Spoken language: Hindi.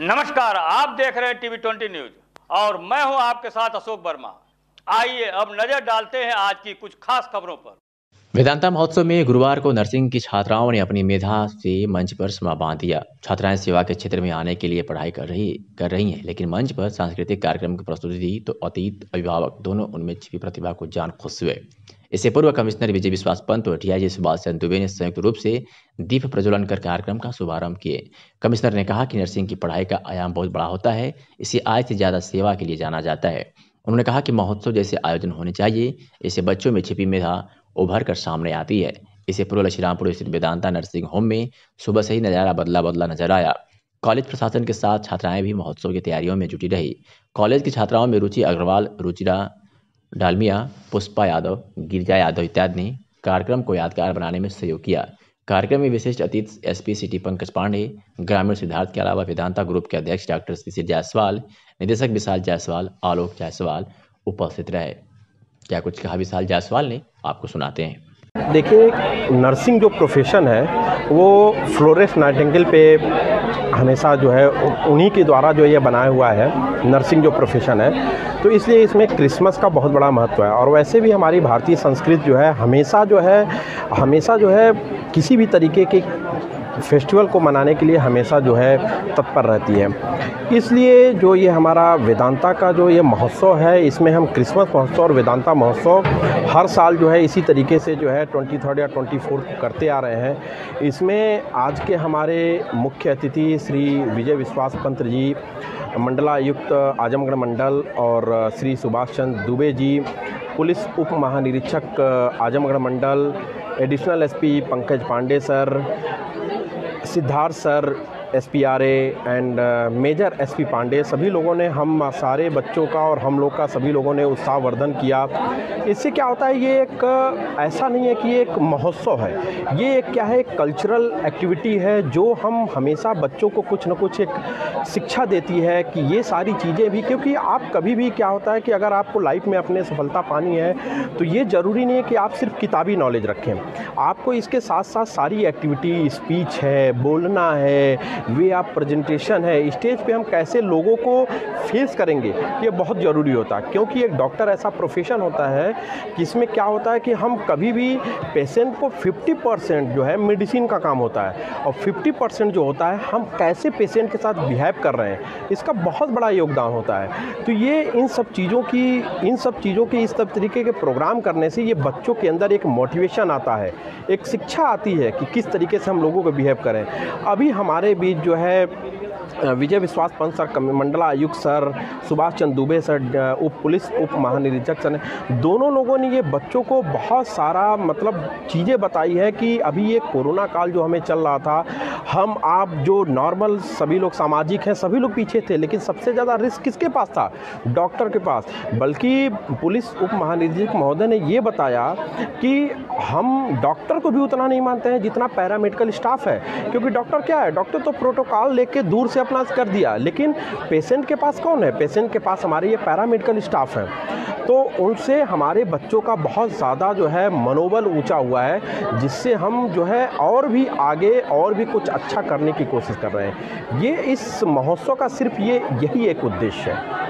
नमस्कार, आप देख रहे हैं TV20 न्यूज और मैं हूं आपके साथ अशोक वर्मा। आइए अब नजर डालते हैं आज की कुछ खास खबरों पर। वेदांता महोत्सव में गुरुवार को नर्सिंग की छात्राओं ने अपनी मेधा से मंच पर समा बांध दिया। छात्राएं सेवा के क्षेत्र में आने के लिए पढ़ाई कर रही हैं, लेकिन मंच पर सांस्कृतिक कार्यक्रम की प्रस्तुति दी तो अतीत अभिभावक दोनों उनमें छिपी प्रतिभा को जान खुश हुए। इससे पूर्व कमिश्नर विजय विश्वास पंत और DIG सुभाष चंद्र दुबे ने संयुक्त रूप से दीप प्रज्वलन कर कार्यक्रम का शुभारंभ किए। कमिश्नर ने कहा कि नर्सिंग की पढ़ाई का आयाम बहुत बड़ा होता है, इसे आय से ज़्यादा सेवा के लिए जाना जाता है। उन्होंने कहा कि महोत्सव जैसे आयोजन होने चाहिए, इससे बच्चों में छिपी मेधा उभर कर सामने आती है। इससे पूर्व लक्षीरामपुर स्थित वेदांता नर्सिंग होम में सुबह से ही नज़ारा बदला नजर आया। कॉलेज प्रशासन के साथ छात्राएं भी महोत्सव की तैयारियों में जुटी रही। कॉलेज की छात्राओं में रुचि अग्रवाल, रुचिरा डालमिया, पुष्पा यादव, गिरजा यादव इत्यादि ने कार्यक्रम को यादगार बनाने में सहयोग किया। कार्यक्रम में विशिष्ट अतिथि SP सिटी पंकज पांडेय, ग्रामीण सिद्धार्थ के अलावा वेदांता ग्रुप के अध्यक्ष डॉक्टर CC जायसवाल, निदेशक विशाल जायसवाल, आलोक जायसवाल उपस्थित रहे। क्या कुछ कहा विशाल जायसवाल ने, आपको सुनाते हैं। देखिए, नर्सिंग जो प्रोफेशन है वो फ्लोरेंस नाइटेंगल पे हमेशा जो है उन्हीं के द्वारा जो ये बनाया हुआ है नर्सिंग जो प्रोफेशन है, तो इसलिए इसमें क्रिसमस का बहुत बड़ा महत्व है। और वैसे भी हमारी भारतीय संस्कृति जो है हमेशा जो है किसी भी तरीके के फेस्टिवल को मनाने के लिए हमेशा जो है तत्पर रहती है। इसलिए जो ये हमारा वेदांता का जो ये महोत्सव है, इसमें हम क्रिसमस महोत्सव और वेदांता महोत्सव हर साल जो है इसी तरीके से जो है 23rd या 24th करते आ रहे हैं। इसमें आज के हमारे मुख्य अतिथि श्री विजय विश्वास पंत जी, मंडलायुक्त आजमगढ़ मंडल, और श्री सुभाष चंद्र दुबे जी, पुलिस उप महानिरीक्षक आजमगढ़ मंडल, additional SP Pankaj Pandey sir, Siddharth sir SPRA and major SP Pandey, सभी लोगों ने हम सारे बच्चों का और हम लोग का सभी लोगों ने उत्साहवर्धन किया। इससे क्या होता है, ये एक ऐसा नहीं है कि एक महोत्सव है, ये एक क्या है, एक कल्चरल एक्टिविटी है जो हम हमेशा बच्चों को कुछ न कुछ एक शिक्षा देती है कि ये सारी चीज़ें भी, क्योंकि आप कभी भी क्या होता है कि अगर आपको लाइफ में अपने सफलता पानी है तो ये ज़रूरी नहीं है कि आप सिर्फ किताबी नॉलेज रखें, आपको इसके साथ साथ सारी एक्टिविटी, स्पीच है, बोलना है, वे आप प्रेजेंटेशन है, स्टेज पे हम कैसे लोगों को फेस करेंगे, ये बहुत ज़रूरी होता है। क्योंकि एक डॉक्टर ऐसा प्रोफेशन होता है कि इसमें क्या होता है कि हम कभी भी पेशेंट को 50% जो है मेडिसिन का काम होता है और 50% जो होता है हम कैसे पेशेंट के साथ बिहेव कर रहे हैं, इसका बहुत बड़ा योगदान होता है। तो ये इन सब चीज़ों की इस सब तरीके के प्रोग्राम करने से ये बच्चों के अंदर एक मोटिवेशन आता है, एक शिक्षा आती है कि किस तरीके से हम लोगों को बिहेव करें। अभी हमारे जो है विजय विश्वास पंत सर, मंडला आयुक्त sir, Subhash Chandra Dubey sir, police उप महानिरीक्षक सर, दोनों लोगों ने ये बच्चों को बहुत सारा मतलब चीज़ें बताई है कि अभी ये कोरोना काल जो हमें चल रहा था, हम आप जो नॉर्मल सभी लोग सामाजिक हैं, सभी लोग पीछे थे, लेकिन सबसे ज़्यादा रिस्क किसके पास था, डॉक्टर के पास। बल्कि पुलिस उप महानिरीक्षक महोदय ने ये बताया कि हम डॉक्टर को भी उतना नहीं मानते हैं जितना पैरामेडिकल स्टाफ है, क्योंकि डॉक्टर क्या है, डॉक्टर तो प्रोटोकॉल लेके दूर से अपना कर दिया, लेकिन पेशेंट के पास कौन है, पेशेंट के पास हमारे ये पैरामेडिकल स्टाफ है। तो उनसे हमारे बच्चों का बहुत ज़्यादा जो है मनोबल ऊंचा हुआ है, जिससे हम जो है और भी आगे और भी कुछ अच्छा करने की कोशिश कर रहे हैं। ये इस महोत्सव का सिर्फ यही एक उद्देश्य है।